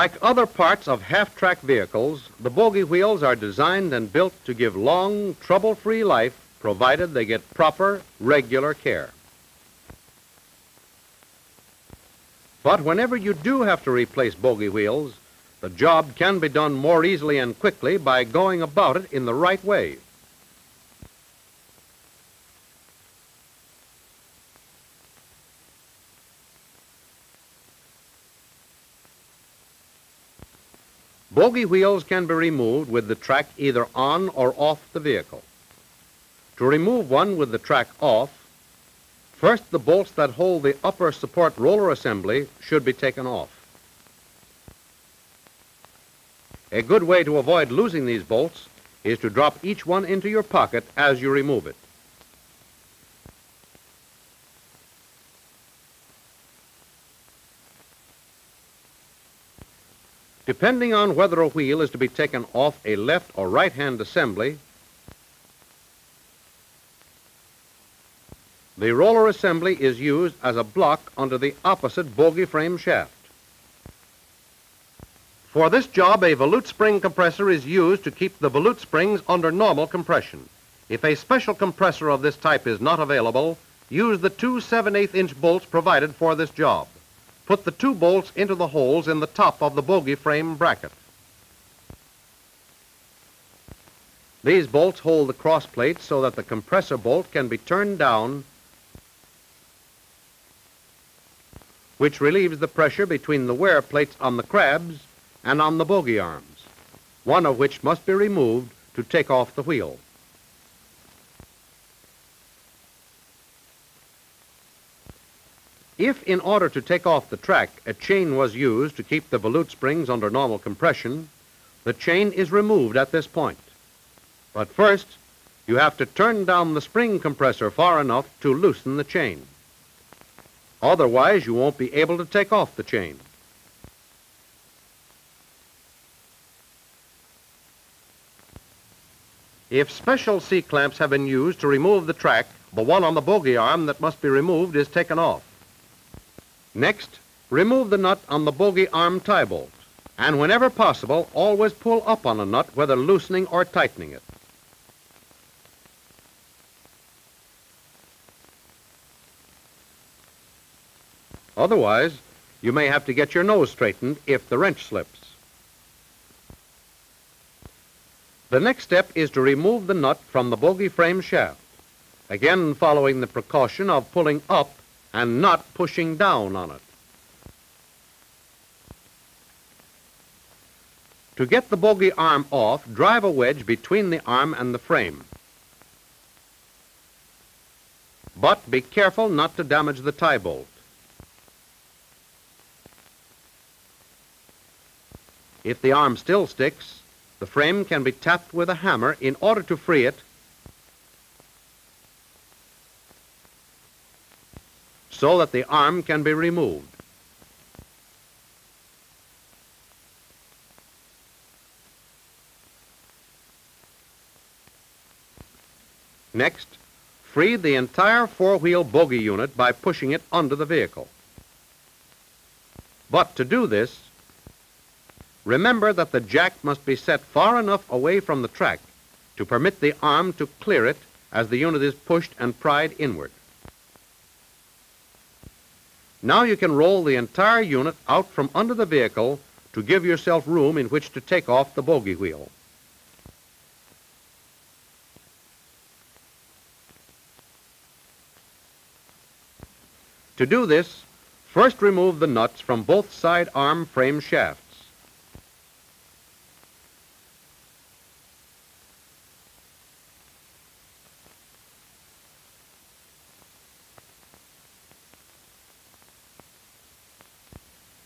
Like other parts of half-track vehicles, the bogie wheels are designed and built to give long, trouble-free life, provided they get proper, regular care. But whenever you do have to replace bogie wheels, the job can be done more easily and quickly by going about it in the right way. Bogie wheels can be removed with the track either on or off the vehicle. To remove one with the track off, first the bolts that hold the upper support roller assembly should be taken off. A good way to avoid losing these bolts is to drop each one into your pocket as you remove it. Depending on whether a wheel is to be taken off a left or right-hand assembly, the roller assembly is used as a block under the opposite bogie frame shaft. For this job, a volute spring compressor is used to keep the volute springs under normal compression. If a special compressor of this type is not available, use the 2 7/8-inch bolts provided for this job. Put the two bolts into the holes in the top of the bogie frame bracket. These bolts hold the cross plate so that the compressor bolt can be turned down, which relieves the pressure between the wear plates on the crabs and on the bogie arms, one of which must be removed to take off the wheel. If, in order to take off the track, a chain was used to keep the volute springs under normal compression, the chain is removed at this point. But first, you have to turn down the spring compressor far enough to loosen the chain. Otherwise, you won't be able to take off the chain. If special C-clamps have been used to remove the track, the one on the bogie arm that must be removed is taken off. Next, remove the nut on the bogie arm tie bolt, and whenever possible, always pull up on a nut, whether loosening or tightening it. Otherwise, you may have to get your nose straightened if the wrench slips. The next step is to remove the nut from the bogie frame shaft, again following the precaution of pulling up and not pushing down on it. To get the bogie arm off, drive a wedge between the arm and the frame. But be careful not to damage the tie bolt. If the arm still sticks, the frame can be tapped with a hammer in order to free it, so that the arm can be removed. Next, free the entire four-wheel bogie unit by pushing it under the vehicle. But to do this, remember that the jack must be set far enough away from the track to permit the arm to clear it as the unit is pushed and pried inward. Now you can roll the entire unit out from under the vehicle to give yourself room in which to take off the bogie wheel. To do this, first remove the nuts from both side arm frame shafts.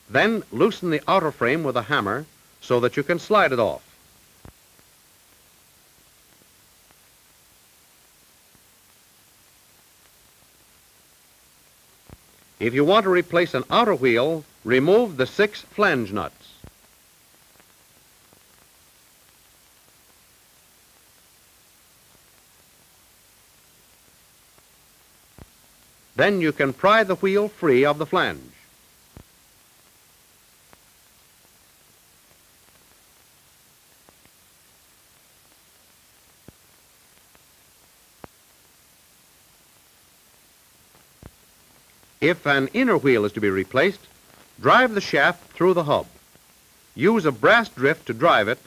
Then loosen the outer frame with a hammer so that you can slide it off. If you want to replace an outer wheel, remove the 6 flange nuts. Then you can pry the wheel free of the flange. If an inner wheel is to be replaced, drive the shaft through the hub. Use a brass drift to drive it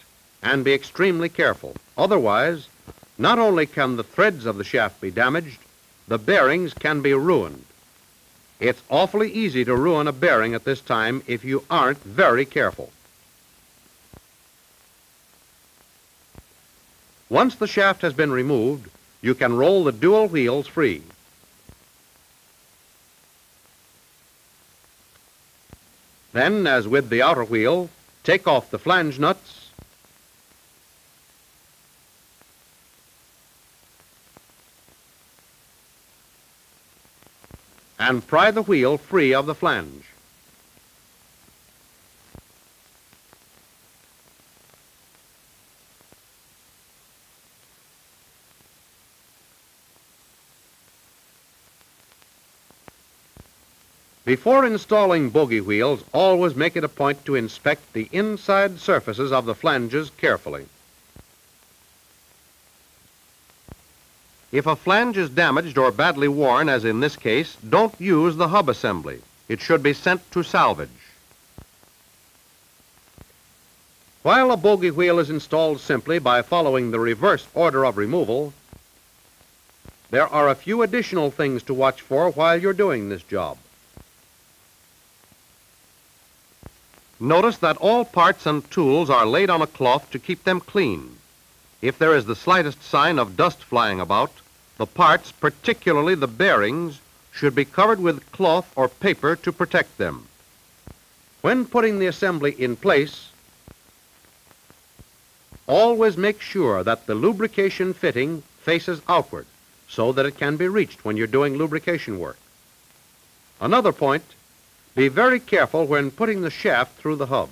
and be extremely careful. Otherwise, not only can the threads of the shaft be damaged, the bearings can be ruined. It's awfully easy to ruin a bearing at this time if you aren't very careful. Once the shaft has been removed, you can roll the dual wheels free. Then, as with the outer wheel, take off the flange nuts and pry the wheel free of the flange. Before installing bogie wheels, always make it a point to inspect the inside surfaces of the flanges carefully. If a flange is damaged or badly worn, as in this case, don't use the hub assembly. It should be sent to salvage. While a bogie wheel is installed simply by following the reverse order of removal, there are a few additional things to watch for while you're doing this job. Notice that all parts and tools are laid on a cloth to keep them clean. If there is the slightest sign of dust flying about, the parts, particularly the bearings, should be covered with cloth or paper to protect them. When putting the assembly in place, always make sure that the lubrication fitting faces outward so that it can be reached when you're doing lubrication work. Another point: be very careful when putting the shaft through the hub.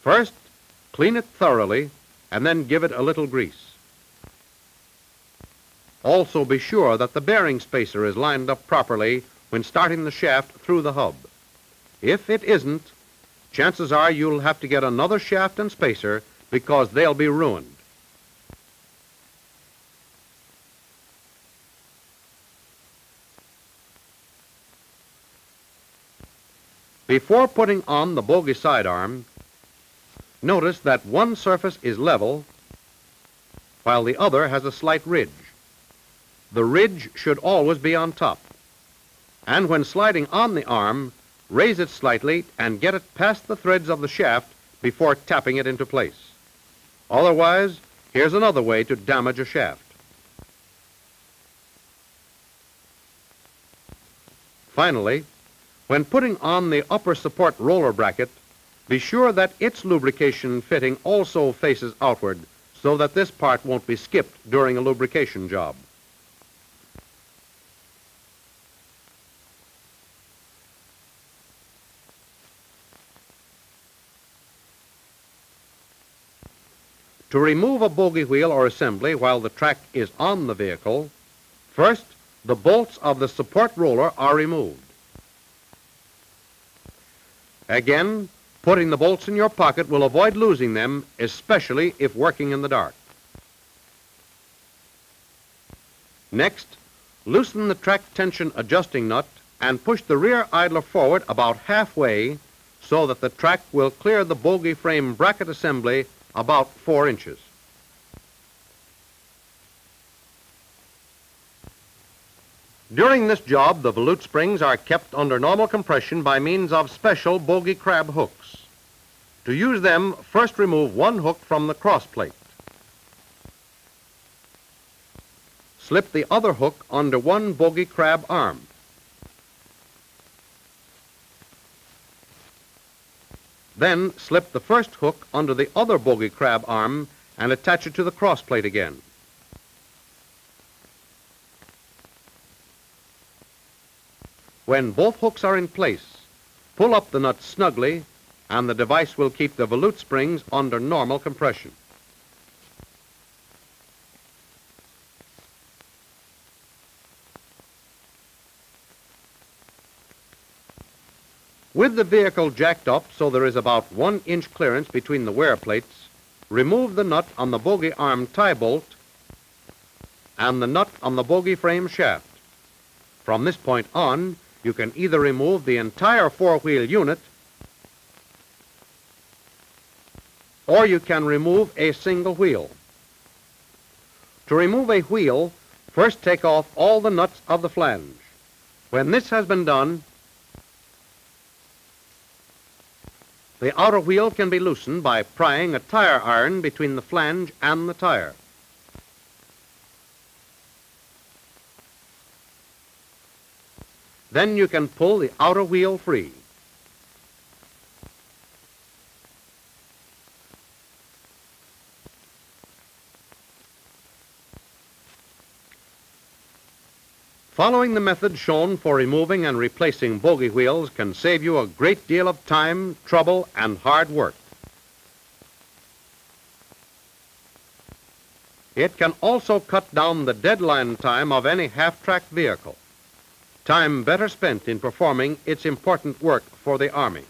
First, clean it thoroughly and then give it a little grease. Also be sure that the bearing spacer is lined up properly when starting the shaft through the hub. If it isn't, chances are you'll have to get another shaft and spacer because they'll be ruined. Before putting on the bogie sidearm, notice that one surface is level while the other has a slight ridge. The ridge should always be on top. And when sliding on the arm, raise it slightly and get it past the threads of the shaft before tapping it into place. Otherwise, here's another way to damage a shaft. Finally, when putting on the upper support roller bracket, be sure that its lubrication fitting also faces outward so that this part won't be skipped during a lubrication job. To remove a bogie wheel or assembly while the track is on the vehicle, first, the bolts of the support roller are removed. Again, putting the bolts in your pocket will avoid losing them, especially if working in the dark. Next, loosen the track tension adjusting nut and push the rear idler forward about halfway so that the track will clear the bogie frame bracket assembly about 4 inches. During this job, the volute springs are kept under normal compression by means of special bogie crab hooks. To use them, first remove one hook from the cross plate. Slip the other hook under one bogie crab arm. Then slip the first hook under the other bogie crab arm and attach it to the cross plate again. When both hooks are in place, pull up the nut snugly and the device will keep the volute springs under normal compression. With the vehicle jacked up so there is about 1 inch clearance between the wear plates, remove the nut on the bogie arm tie bolt and the nut on the bogie frame shaft. From this point on, you can either remove the entire four-wheel unit or you can remove a single wheel. To remove a wheel, first take off all the nuts of the flange. When this has been done, the outer wheel can be loosened by prying a tire iron between the flange and the tire. Then you can pull the outer wheel free. Following the method shown for removing and replacing bogie wheels can save you a great deal of time, trouble, and hard work. It can also cut down the deadline time of any half-track vehicle, time better spent in performing its important work for the Army.